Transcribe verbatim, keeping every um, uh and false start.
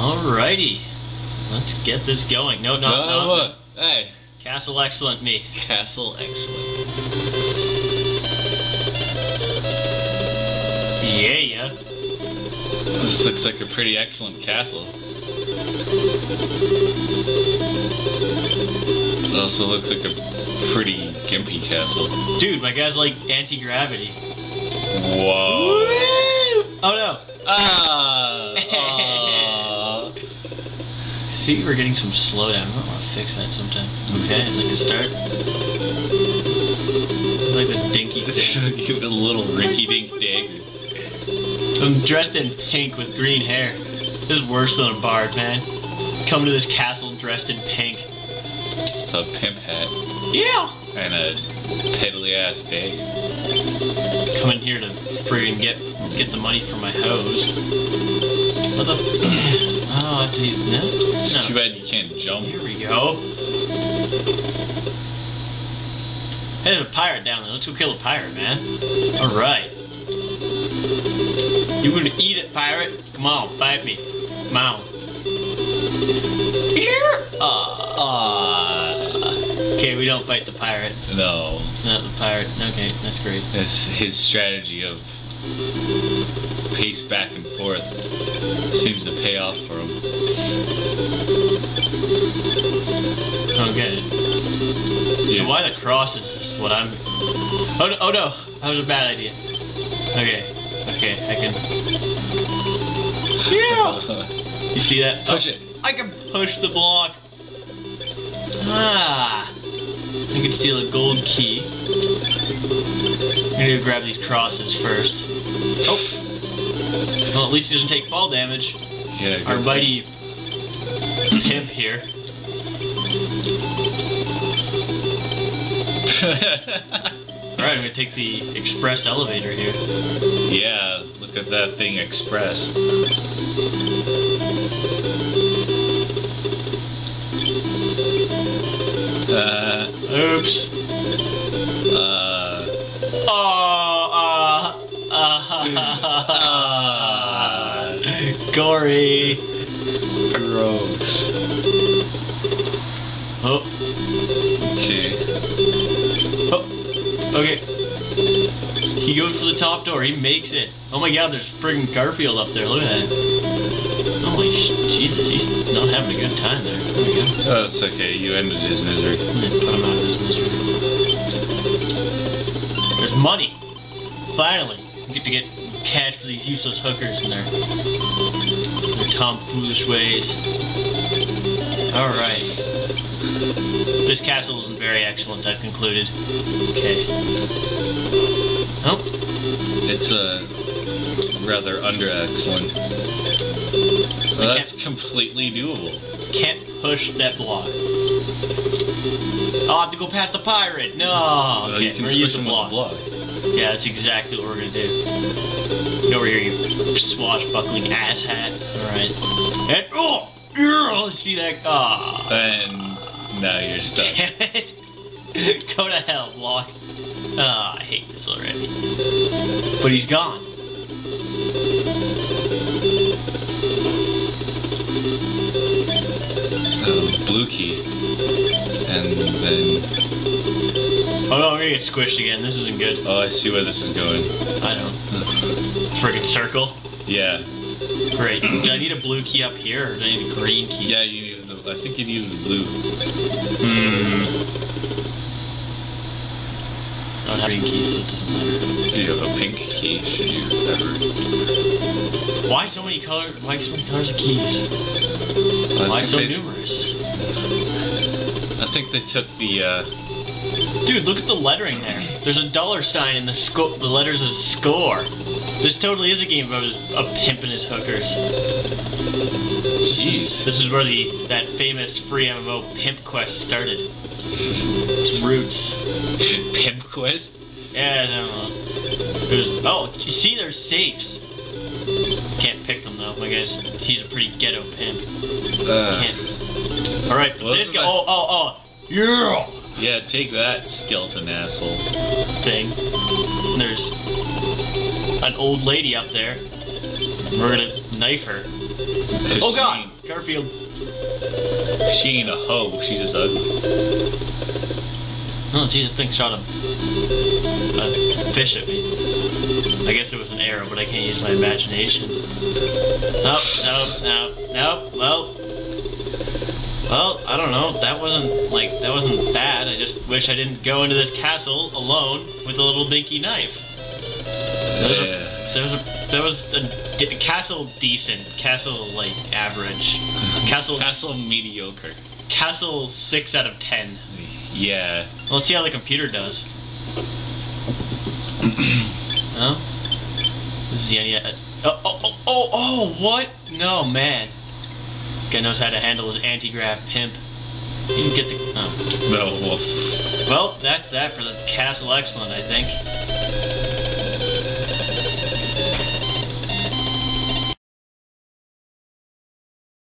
Alrighty. Let's get this going. No, no, no. Look. Hey. Castle Excellent me. Castle Excellent. Yeah. This looks like a pretty excellent castle. It also looks like a pretty gimpy castle. Dude, my guy's like anti-gravity. Whoa. Woo! Oh no. Ah. Uh, uh. See, we're getting some slowdown. I might want to fix that sometime. Okay, I'd like to start. I like this dinky thing. Give it a little rinky-dink dagger. I'm dressed in pink with green hair. This is worse than a bard, man. Come to this castle dressed in pink. With a pimp hat. Yeah. And a piddly-ass dagger. Come in here to friggin' get get the money for my hose. What the? Oh, I have to use no. It's no. Too bad you can't jump. Here we go. Hey, there's a pirate down there. Let's go kill a pirate, man. All right. You gonna eat it, pirate? Come on, bite me. Come on. Here. Ah. Okay, we don't bite the pirate. No. Not the pirate. Okay, that's great. That's his strategy of pace back and forth. Seems to pay off for him. I don't get it. Yeah. So why the crosses is what I'm... Oh no, oh no! That was a bad idea. Okay. Okay, I can... Yeah! You see that? Push oh. it. I can push the block. Ah! I can steal a gold key. I'm gonna go grab these crosses first. Oh! Well, at least he doesn't take fall damage. Yeah, our buddy pimp here. Alright, I'm gonna take the express elevator here. Yeah, look at that thing, express. Uh, oops. Uh. Oh, uh, uh, uh. Gory. Gross. Oh. Okay. Okay, he goes for the top door, he makes it. Oh my god, there's friggin' Garfield up there, look at that. Holy sh Jesus, he's not having a good time there. There we go. Oh, it's okay, you ended his misery. Put him out of his misery. There's money! Finally! We get to get cash for these useless hookers in their, their tomfoolish ways. Alright. This castle isn't very excellent, I've concluded. Okay. Oh. It's a uh, rather under-excellent. Well, that's completely doable. Can't push that block. I'll have to go past the pirate. No. Well, okay. You can use the block. the block. Yeah, that's exactly what we're gonna do. Go over here, you swashbuckling asshat. All right. And oh, oh, see that? Ah. Oh. And. No, you're stuck. Damn it! Go to hell, block. Ah, oh, I hate this already. But he's gone. Um, blue key. And then... Oh no, I'm gonna get squished again. This isn't good. Oh, I see where this is going. I don't. Friggin' circle? Yeah. Great. Do I need a blue key up here, or do I need a green key? Yeah, you need I think you need the blue. Hmm. I don't have green keys, so it doesn't matter. Do you have a pink key? Should you ever? Why so many color? Why so many colors of keys? Well, why so they... numerous? I think they took the. Uh... Dude, look at the lettering there. There's a dollar sign in the sco the letters of score. This totally is a game about a pimp and his hookers. Jeez. This is where the that famous free M M O Pimp Quest started. Its roots. Pimp Quest? Yeah, I don't know. It was, oh, you see, there's safes. Can't pick them though. My guy's he's a pretty ghetto pimp. Uh, Can't. All right, but this guy. Oh, oh, oh, yeah. Yeah, take that, skeleton asshole thing. There's an old lady up there. We're gonna knife her. Oh god! Garfield. She ain't a hoe, she's just ugly. Oh, geez, that thing shot a, a fish at me. I guess it was an arrow, but I can't use my imagination. Nope, nope, nope, nope, well. Well, I don't know, that wasn't, like, that wasn't bad. I just wish I didn't go into this castle alone with a little dinky knife. There's yeah. a, there was a, there was a d castle decent, castle, like, average. Castle castle mediocre. Castle six out of ten. Yeah. Well, let's see how the computer does. Huh? This is the idea. Oh, oh, oh, oh, oh, what? No, man. This guy knows how to handle his anti-grav pimp. You can get the... Oh. No, well. Well, that's that for the Castle Excellent, I think.